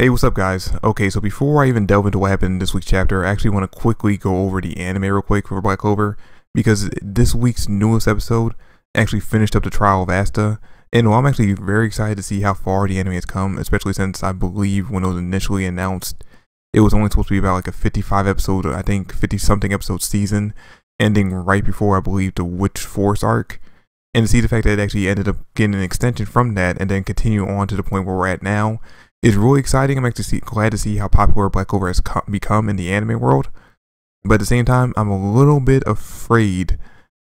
Hey, what's up guys? Okay, so before I even delve into what happened in this week's chapter, I actually want to quickly go over the anime real quick for Black Clover, because this week's newest episode actually finished up the trial of Asta, and while I'm actually very excited to see how far the anime has come, especially since I believe when it was initially announced, it was only supposed to be about like a 55 episode, I think 50 something episode season, ending right before I believe the Witch Force arc, and to see the fact that it actually ended up getting an extension from that and then continue on to the point where we're at now, it's really exciting. I'm actually glad to see how popular Black Clover has become in the anime world. But at the same time, I'm a little bit afraid,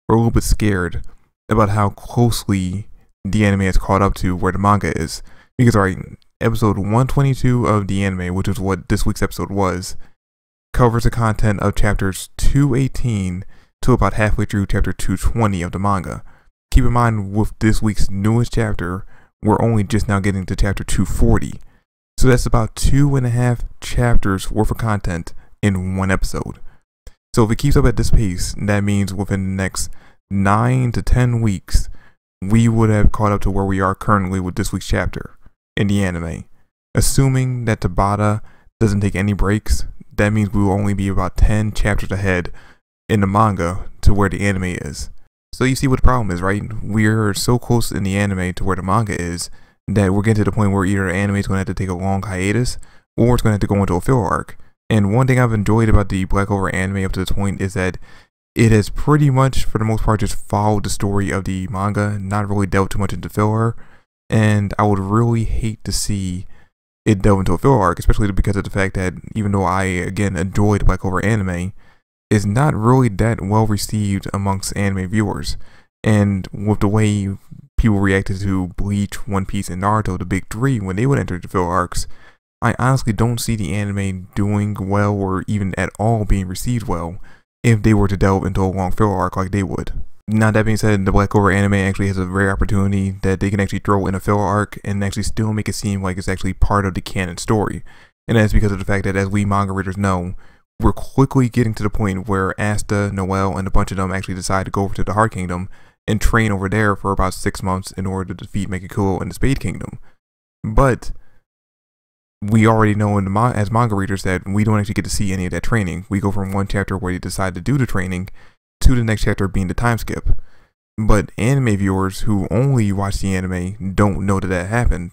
or a little bit scared, about how closely the anime has caught up to where the manga is. Because alright, episode 122 of the anime, which is what this week's episode was, covers the content of chapters 218 to about halfway through chapter 220 of the manga. Keep in mind, with this week's newest chapter, we're only just now getting to chapter 240. So that's about 2.5 chapters worth of content in one episode. So if it keeps up at this pace, that means within the next 9 to 10 weeks, we would have caught up to where we are currently with this week's chapter in the anime. Assuming that Tabata doesn't take any breaks, that means we will only be about 10 chapters ahead in the manga to where the anime is. So you see what the problem is, right? We're so close in the anime to where the manga is, that we're getting to the point where either anime is going to have to take a long hiatus, or it's going to have to go into a filler arc. And one thing I've enjoyed about the Black Clover anime up to this point is that it has pretty much, for the most part, just followed the story of the manga, not really delved too much into filler. And I would really hate to see it delve into a filler arc, especially because of the fact that even though I, again, enjoyed Black Clover anime, it's not really that well received amongst anime viewers. And with the way people reacted to Bleach, One Piece, and Naruto, the big three, when they would enter the filler arcs, I honestly don't see the anime doing well or even at all being received well if they were to delve into a long filler arc like they would. Now that being said, the Black Clover anime actually has a rare opportunity that they can actually throw in a filler arc and actually still make it seem like it's actually part of the canon story. And that's because of the fact that, as we manga readers know, we're quickly getting to the point where Asta, Noelle, and a bunch of them actually decide to go over to the Heart Kingdom and train over there for about 6 months in order to defeat Megakuo and the Spade Kingdom. But we already know in the as manga readers that we don't actually get to see any of that training. We go from one chapter where they decide to do the training to the next chapter being the time skip. But anime viewers who only watch the anime don't know that that happened.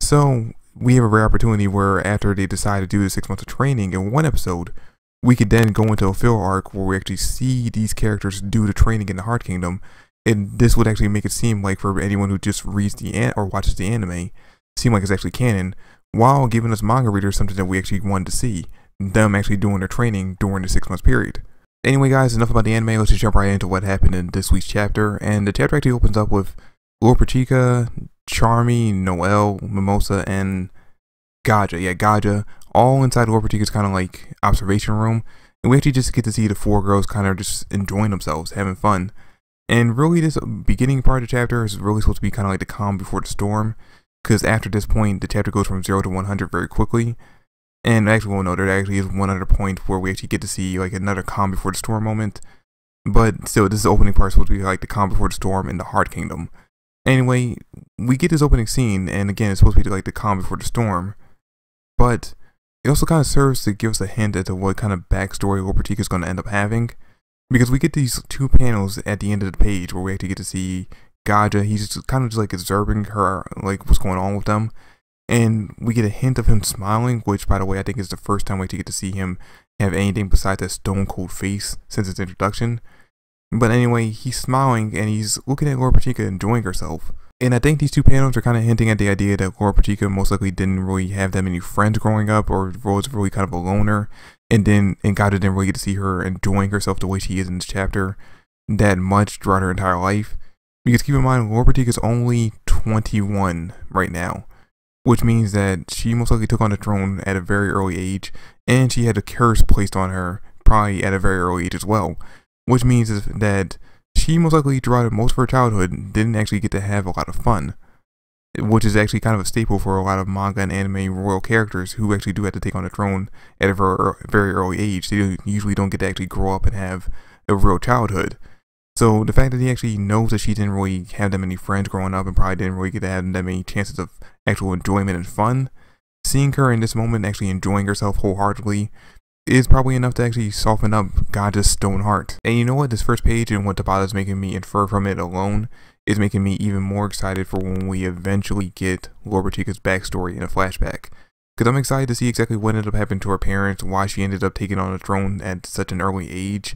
So we have a rare opportunity where after they decide to do the 6 months of training in one episode, we could then go into a filler arc where we actually see these characters do the training in the Heart Kingdom. And this would actually make it seem like, for anyone who just reads the or watches the anime, seem like it's actually canon, while giving us manga readers something that we actually wanted to see, them actually doing their training during the 6 month period. Anyway guys, enough about the anime, let's just jump right into what happened in this week's chapter. And the chapter actually opens up with Lolopechika, Charmy, Noelle, Mimosa, and Gaja. Yeah, Gaja, all inside Lolopechika's kind of like observation room, and we actually just get to see the four girls kind of just enjoying themselves, having fun. And really this beginning part of the chapter is really supposed to be kind of like the calm before the storm, because after this point the chapter goes from 0 to 100 very quickly. And actually, well no, there actually is one other point where we actually get to see like another calm before the storm moment. But still, this opening part is supposed to be like the calm before the storm in the Heart Kingdom. Anyway, we get this opening scene, and again it's supposed to be like the calm before the storm. But it also kind of serves to give us a hint as to what kind of backstory Lolopechika is going to end up having. Because we get these two panels at the end of the page where we actually get to see Gaja. He's just kind of just like observing her, like what's going on with them. And we get a hint of him smiling, which by the way, I think is the first time we actually get to see him have anything besides that stone cold face since his introduction. But anyway, he's smiling and he's looking at Lolopechika enjoying herself. And I think these two panels are kind of hinting at the idea that Lolopechika most likely didn't really have that many friends growing up, or was really kind of a loner. And Gaja didn't really get to see her enjoying herself the way she is in this chapter that much throughout her entire life. Because keep in mind, Lolopechika is only 21 right now, which means that she most likely took on the throne at a very early age, and she had a curse placed on her probably at a very early age as well, which means that she most likely throughout most of her childhood didn't actually get to have a lot of fun, which is actually kind of a staple for a lot of manga and anime royal characters who actually do have to take on the throne at a very early age. They usually don't get to actually grow up and have a real childhood. So the fact that he actually knows that she didn't really have that many friends growing up and probably didn't really get to have that many chances of actual enjoyment and fun Seeing her in this moment actually enjoying herself wholeheartedly is probably enough to actually soften up Gaja's stone heart. And you know what, this first page and what Tabata is making me infer from it alone is making me even more excited for when we eventually get Lolopechika's backstory in a flashback. Because I'm excited to see exactly what ended up happening to her parents, why she ended up taking on the throne at such an early age,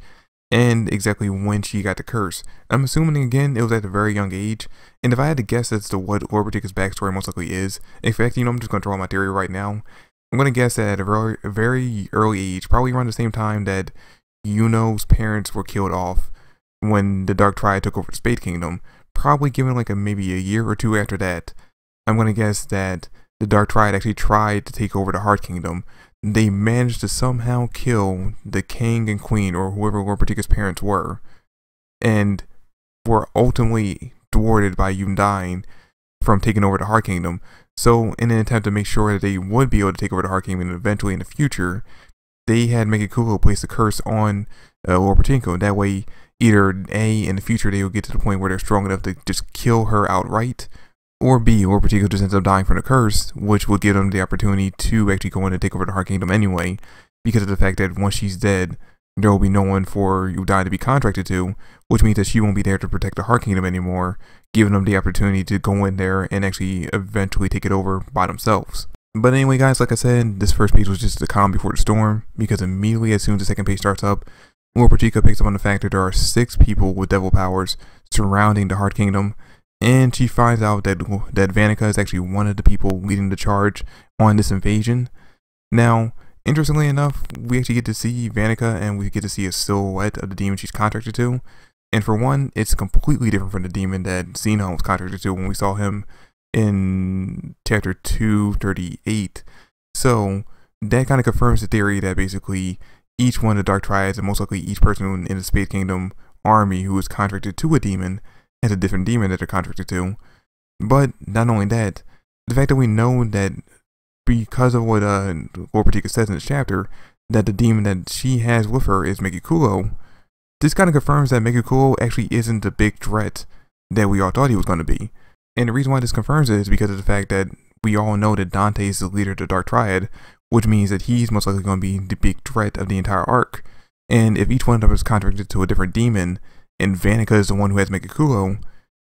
and exactly when she got the curse. I'm assuming again it was at a very young age, and if I had to guess as to what Lolopechika's backstory most likely is, in fact, you know, I'm just going to throw out my theory right now. I'm going to guess that at a very early age, probably around the same time that Yuno's parents were killed off when the Dark Triad took over the Spade Kingdom, probably given like maybe a year or two after that, I'm going to guess that the Dark Triad actually tried to take over the Heart Kingdom. They managed to somehow kill the king and queen or whoever Lolopechika's parents were, and were ultimately thwarted by Yuno dying from taking over the Heart Kingdom. So in an attempt to make sure that they would be able to take over the Heart Kingdom eventually in the future, they had Megakuo place a curse on Lolopechika. That way either A, in the future they will get to the point where they're strong enough to just kill her outright, or B, Lolopechika just ends up dying from the curse, which will give them the opportunity to actually go in and take over the Heart Kingdom anyway, because of the fact that once she's dead, there will be no one for Udai to be contracted to, which means that she won't be there to protect the Heart Kingdom anymore, giving them the opportunity to go in there and actually eventually take it over by themselves. But anyway guys, like I said, this first page was just the calm before the storm, because immediately as soon as the second page starts up, Lolopechika picks up on the fact that there are 6 people with devil powers surrounding the Heart Kingdom, and she finds out that Vanica is actually one of the people leading the charge on this invasion. Now, interestingly enough, we actually get to see Vanica and we get to see a silhouette of the demon she's contracted to. And for one, it's completely different from the demon that Zeno was contracted to when we saw him in chapter 238. So that kind of confirms the theory that basically each one of the Dark Triads and most likely each person in the Spade Kingdom army who is contracted to a demon has a different demon that they're contracted to. But not only that, the fact that we know that because of what Lolopechika says in this chapter, that the demon that she has with her is Megakuo, this kind of confirms that Megakuo actually isn't the big threat that we all thought he was going to be. And the reason why this confirms it is because of the fact that we all know that Dante is the leader of the Dark Triad, which means that he's most likely going to be the big threat of the entire arc. And if each one of them is contracted to a different demon, and Vanica is the one who has Megakuo,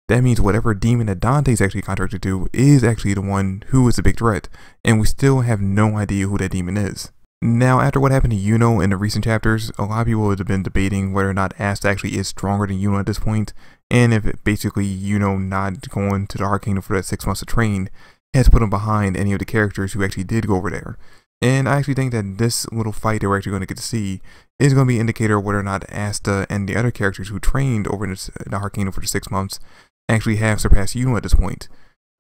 that means whatever demon that Dante is actually contracted to is actually the one who is the big threat, and we still have no idea who that demon is. Now, after what happened to Yuno in the recent chapters, a lot of people have been debating whether or not Asta actually is stronger than Yuno at this point, and if basically Yuno not going to the Heart Kingdom for that 6 months to train has put him behind any of the characters who actually did go over there. And I actually think that this little fight that we're actually going to get to see is going to be an indicator of whether or not Asta and the other characters who trained over in the Heart Kingdom for the 6 months actually have surpassed Yuno at this point.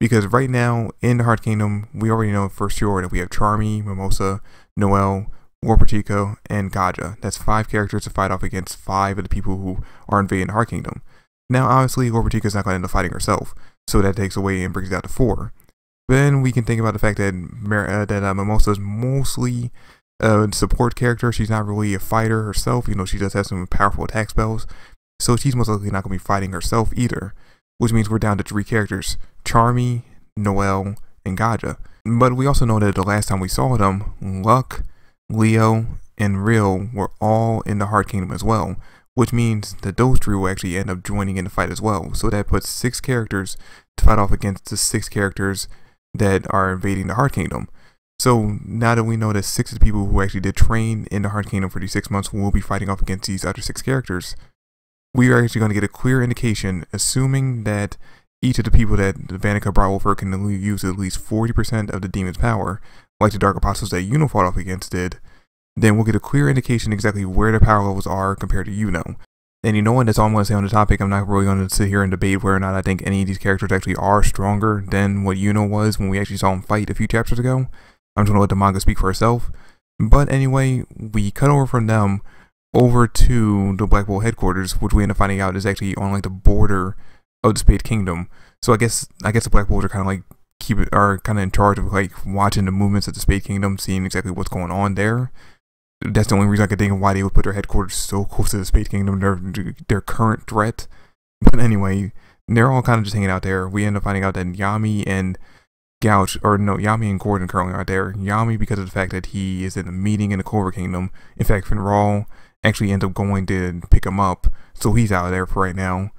Because right now, in the Heart Kingdom, we already know for sure that we have Charmy, Mimosa, Noelle, Lolopechika, and Gaja. That's 5 characters to fight off against 5 of the people who are invading the Heart Kingdom. Now, obviously, Lolopechika is not going to end up fighting herself, so that takes away and brings it down to 4. Then we can think about the fact that Mimosa is mostly a support character. She's not really a fighter herself. You know, she does have some powerful attack spells, so she's most likely not going to be fighting herself either, which means we're down to 3 characters, Charmy, Noelle, and Gaja. But we also know that the last time we saw them, Luck, Leo, and Rill were all in the Heart Kingdom as well, which means that those 3 will actually end up joining in the fight as well. So that puts 6 characters to fight off against the 6 characters that are invading the Heart Kingdom. So now that we know that 6 of the people who actually did train in the Heart Kingdom for these 6 months will be fighting off against these other 6 characters, we are actually going to get a clear indication, assuming that each of the people that Vanica brought over can use at least 40% of the demon's power, like the Dark Apostles that Yuno fought off against did, then we'll get a clear indication exactly where the power levels are compared to Yuno. And you know what, that's all I'm going to say on the topic. I'm not really going to sit here and debate whether or not I think any of these characters actually are stronger than what Yuno was when we actually saw him fight a few chapters ago. I'm just going to let the manga speak for herself. But anyway, we cut over from them over to the Black Bull headquarters, which we end up finding out is actually on like the border of the Spade Kingdom. So I guess the Black Bulls are kind of like in charge of like watching the movements of the Spade Kingdom, seeing exactly what's going on there. That's the only reason I could think of why they would put their headquarters so close to the Spade Kingdom, their current threat. But anyway, they're all kind of just hanging out there. We end up finding out that Yami and Gauche, or no, Yami and Gordon currently are there. Yami because of the fact that he is in a meeting in the Clover Kingdom. In fact, Finral actually ends up going to pick him up, so he's out of there for right now.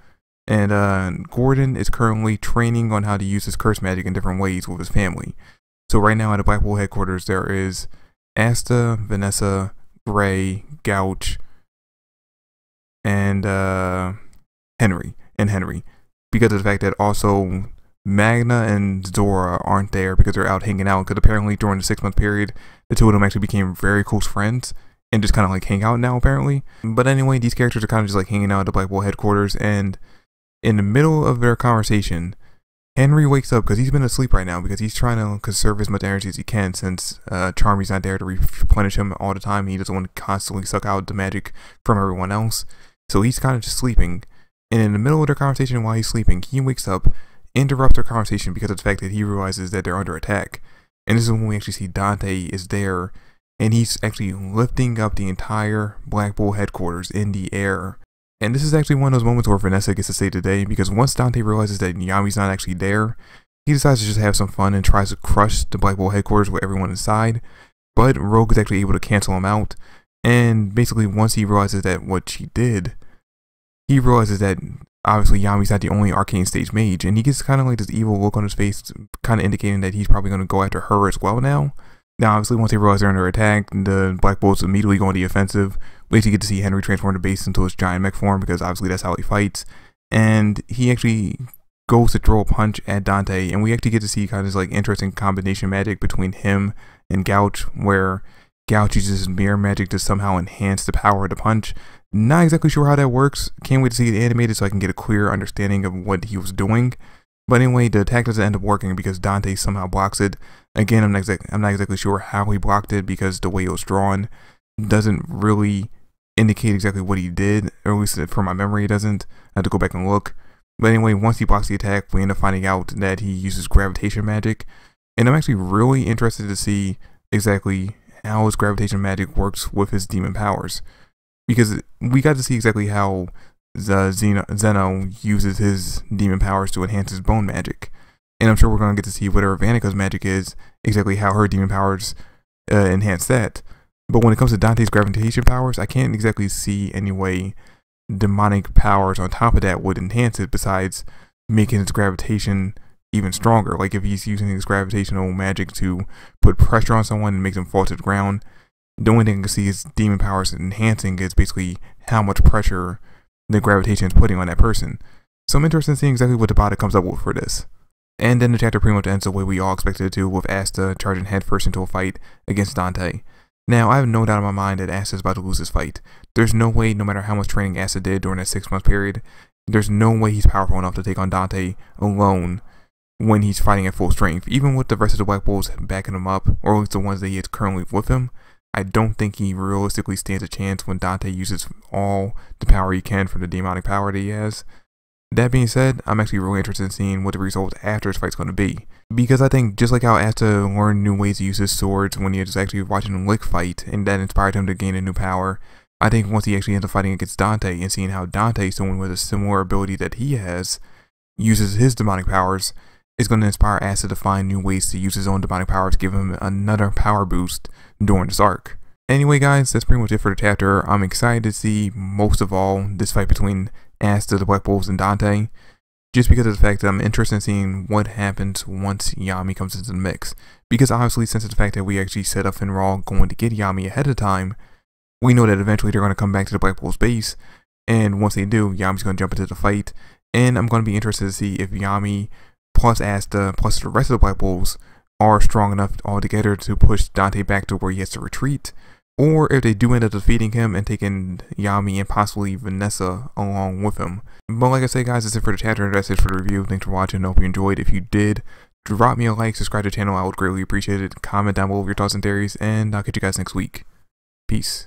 And Gordon is currently training on how to use his curse magic in different ways with his family. So right now at the Black Bull headquarters, there is Asta, Vanessa, Gray, Gauche, and Henry. Because of the fact that also Magna and Zora aren't there because they're out hanging out, because apparently during the 6-month period, the two of them actually became very close friends and just kind of like hang out now apparently. But anyway, these characters are kind of just like hanging out at the Black Bull headquarters, and in the middle of their conversation, Henry wakes up because he's been asleep right now because he's trying to conserve as much energy as he can, since Charmy's not there to replenish him all the time. He doesn't want to constantly suck out the magic from everyone else, so he's kind of just sleeping. And in the middle of their conversation while he's sleeping, he wakes up, interrupts their conversation because of the fact that he realizes that they're under attack. And this is when we actually see Dante is there, and he's actually lifting up the entire Black Bull headquarters in the air. And this is actually one of those moments where Vanessa gets to say today, because once Dante realizes that Yami's not actually there, he decides to just have some fun and tries to crush the Black Bull headquarters with everyone inside. But Rogue is actually able to cancel him out, and basically once he realizes that what she did, he realizes that obviously Yami's not the only arcane stage mage, and he gets kind of like this evil look on his face, kind of indicating that he's probably going to go after her as well now. Now obviously once they realize they're under attack, the Black Bull's immediately going to the offensive. We actually get to see Henry transform the base into his giant mech form, because obviously that's how he fights. And he actually goes to throw a punch at Dante, and we actually get to see kind of this like interesting combination magic between him and Gauche, where Gauche uses mirror magic to somehow enhance the power of the punch. Not exactly sure how that works. Can't wait to see it animated so I can get a clear understanding of what he was doing. But anyway, the attack doesn't end up working because Dante somehow blocks it. Again, I'm not exactly sure how he blocked it, because the way it was drawn doesn't really indicate exactly what he did, or at least from my memory it doesn't. I have to go back and look. But anyway, once he blocks the attack, we end up finding out that he uses gravitation magic. And I'm actually really interested to see exactly how his gravitation magic works with his demon powers, because we got to see exactly how Zeno uses his demon powers to enhance his bone magic. And I'm sure we're going to get to see whatever Vanica's magic is, exactly how her demon powers enhance that. But when it comes to Dante's gravitation powers, I can't exactly see any way demonic powers on top of that would enhance it, besides making its gravitation even stronger. Like if he's using his gravitational magic to put pressure on someone and make them fall to the ground, the only thing I can see is demon powers enhancing is basically how much pressure the gravitation is putting on that person. So I'm interested in seeing exactly what Tabata comes up with for this. And then the chapter pretty much ends the way we all expected it to, with Asta charging headfirst into a fight against Dante. Now, I have no doubt in my mind that Asta is about to lose this fight. There's no way, no matter how much training Asta did during that 6-month period, there's no way he's powerful enough to take on Dante alone when he's fighting at full strength. Even with the rest of the Black Bulls backing him up, or at least the ones that he is currently with him, I don't think he realistically stands a chance when Dante uses all the power he can from the demonic power that he has. That being said, I'm actually really interested in seeing what the result after this fight's going to be, because I think just like how Asta learned new ways to use his swords when he was actually watching Lick fight, and that inspired him to gain a new power, I think once he actually ends up fighting against Dante and seeing how Dante, someone with a similar ability that he has, uses his demonic powers, is going to inspire Asta to find new ways to use his own demonic powers to give him another power boost during this arc. Anyway guys, that's pretty much it for the chapter. I'm excited to see, most of all, this fight between Asta, the Black Bulls, and Dante, just because of the fact that I'm interested in seeing what happens once Yami comes into the mix. Because obviously, since the fact that we actually set up Finral going to get Yami ahead of time, we know that eventually they're going to come back to the Black Bulls base, and once they do, Yami's going to jump into the fight, and I'm going to be interested to see if Yami plus Asta plus the rest of the Black Bulls are strong enough altogether to push Dante back to where he has to retreat, or if they do end up defeating him and taking Yami and possibly Vanessa along with him. But like I say guys, that's it for the chapter, and that's it for the review. Thanks for watching, I hope you enjoyed. If you did, drop me a like, subscribe to the channel, I would greatly appreciate it. Comment down below your thoughts and theories, and I'll catch you guys next week. Peace.